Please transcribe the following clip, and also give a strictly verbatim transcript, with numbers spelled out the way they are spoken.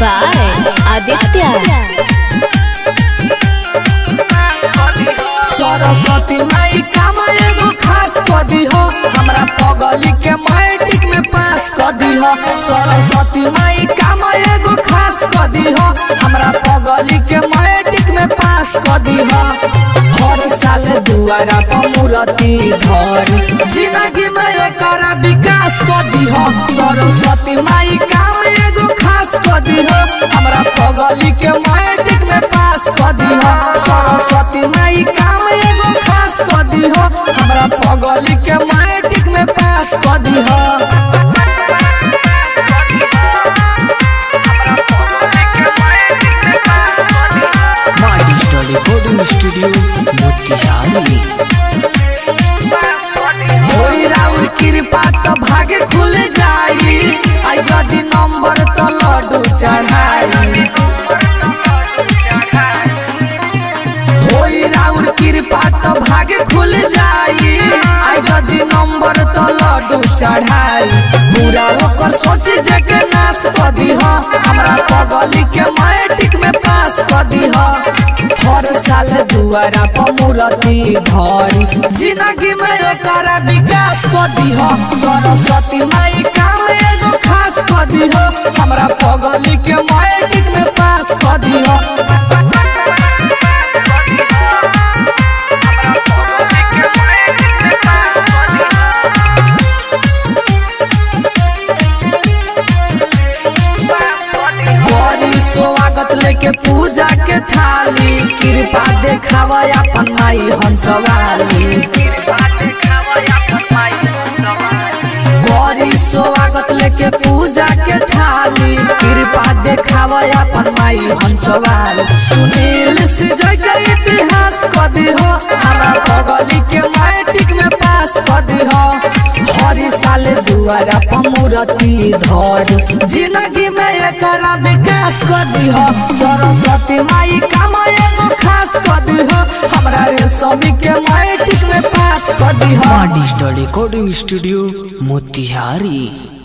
Bye Aditya. Saraswati माई काम एगो खास क दिहो, हमरा पगली के मैट्रिक में पास क दिहो। सरस्वती माई काम एगो खास क दिहो, हमरा पगली के मैट्रिक में पास क दिहो। हर साल दुआरा पर मूर्ति धर, जिंदगी में एकर विकास क दिहो। सरस्वती माई काम एगो खास क दिहो, हमरा पगली के मैट्रिक में पास क दिहो। सरस्वती माई काम एगो खास क दिहो, हमरा पगली के मैट्रिक में पास क दिहो। मा रिकोडिंग स्टूडियो मोतिहारी। होई राउर कृपा तो भाग्य खुल जाई, आई यदि नंबर तो लड्डू चढ़ाई। होई राउर कृपा तो भाग्य खुल जाई, आई यदि नंबर तो लड्डू चढ़ाई। बुरा होकर सोच जेके नाश क दिहो, हमरा पगली के मैट्रिक में पास क दिहो। हर साल दुआरा पर मूर्ति धर, जिंदगी में एकर विकास क दिहो। सरस्वती माई काम एगो खास क दिहो, हमरा पगली के मैट्रिक में पास क दिहो। बड़ी स्वागत लेके पूजा के थाली, कृपा देखावा अपन माई हंसवाली। बड़ी स्वागत लेके पूजा के थाली, कृपा देखावा अपन माई हंसवाली। सुनील सिंह के इतिहास क दिहो, हमरा पगली के मैट्रिक में पास क दिहो। हर साल दुआरा पर मूर्ति धर, जिंदगी में एकर विकास क दिहो। सरस्वती माई काम एगो खास क दिहो, हमरा रेशमी के मैट्रिक में पास क दिहो। मा रिकोडिंग स्टूडियो मोतिहारी।